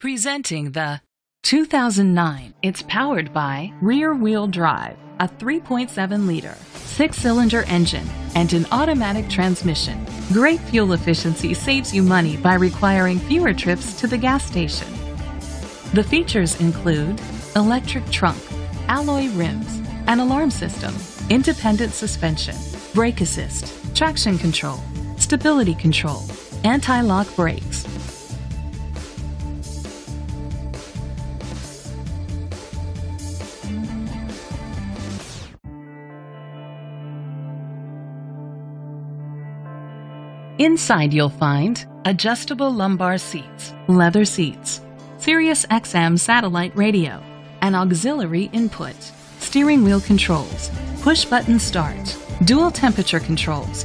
Presenting the 2009. It's powered by rear-wheel drive, a 3.7-liter, 6-cylinder engine, and an automatic transmission. Great fuel efficiency saves you money by requiring fewer trips to the gas station. The features include electric trunk, alloy rims, an alarm system, independent suspension, brake assist, traction control, stability control, anti-lock brakes. Inside you'll find adjustable lumbar seats, leather seats, Sirius XM satellite radio, an auxiliary input, steering wheel controls, push-button start, dual temperature controls,